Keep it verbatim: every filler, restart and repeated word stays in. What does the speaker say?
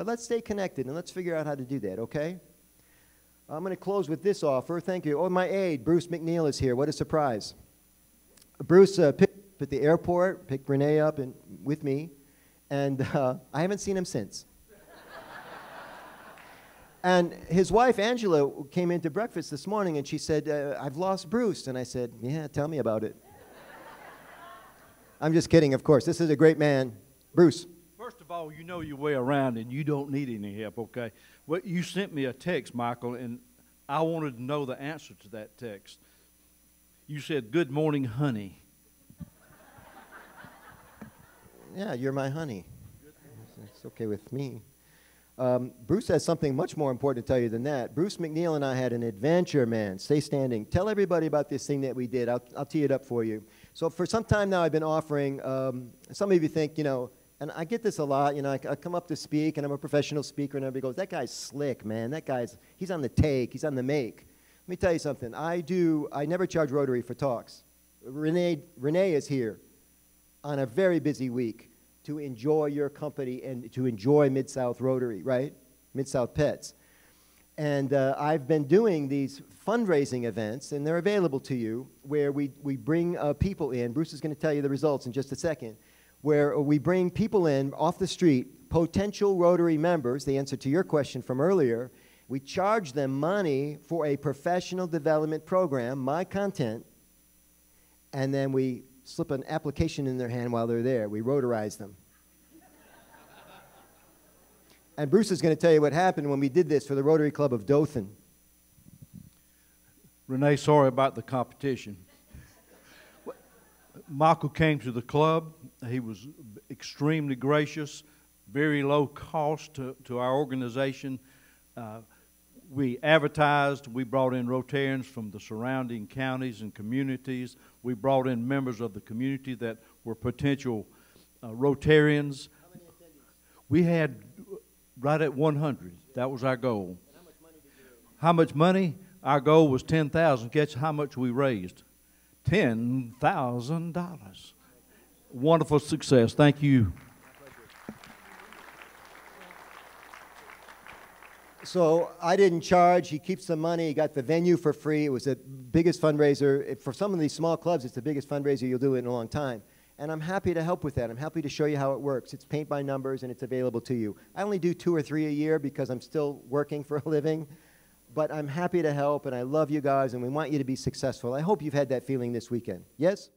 But let's stay connected and let's figure out how to do that, okay? I'm going to close with this offer. Thank you. Oh, my aide, Bruce McNeal, is here. What a surprise. Bruce uh, picked up at the airport, picked Renee up and, with me, and uh, I haven't seen him since. And his wife, Angela, came in to breakfast this morning, and she said, uh, I've lost Bruce. And I said, yeah, tell me about it. I'm just kidding, of course. This is a great man. Bruce. First of all, you know your way around, and you don't need any help, okay? Well, you sent me a text, Michael, and I wanted to know the answer to that text. You said, good morning, honey. Yeah, you're my honey. It's okay with me. Um, Bruce has something much more important to tell you than that. Bruce McNeal and I had an adventure, man. Stay standing. Tell everybody about this thing that we did. I'll, I'll tee it up for you. So for some time now, I've been offering, um, some of you think, you know, and I get this a lot, you know, I, I come up to speak, and I'm a professional speaker, and everybody goes, that guy's slick, man. That guy's, he's on the take. He's on the make. Let me tell you something. I do, I never charge Rotary for talks. Renee, Renee is here on a very busy week to enjoy your company and to enjoy Mid-South Rotary, right? Mid-South Pets. And uh, I've been doing these fundraising events, and they're available to you, where we, we bring uh, people in. Bruce is going to tell you the results in just a second. Where we bring people in off the street, potential Rotary members, the answer to your question from earlier. We charge them money for a professional development program, my content, and then we slip an application in their hand while they're there. We Rotarize them. And Bruce is going to tell you what happened when we did this for the Rotary Club of Dothan. Renee, sorry about the competition. Michael came to the club. He was extremely gracious, very low cost to, to our organization. Uh, we advertised. We brought in Rotarians from the surrounding counties and communities. We brought in members of the community that were potential uh, Rotarians. How many attendees? We had right at one hundred. That was our goal. And how much money did you raise? How much money? Our goal was ten thousand dollars. Guess how much we raised? ten thousand dollars. Wonderful success. Thank you. So I didn't charge. He keeps the money. He got the venue for free. It was the biggest fundraiser. For some of these small clubs, it's the biggest fundraiser you'll do in a long time. And I'm happy to help with that. I'm happy to show you how it works. It's paint by numbers, and it's available to you. I only do two or three a year because I'm still working for a living. But I'm happy to help, and I love you guys, and we want you to be successful. I hope you've had that feeling this weekend. Yes?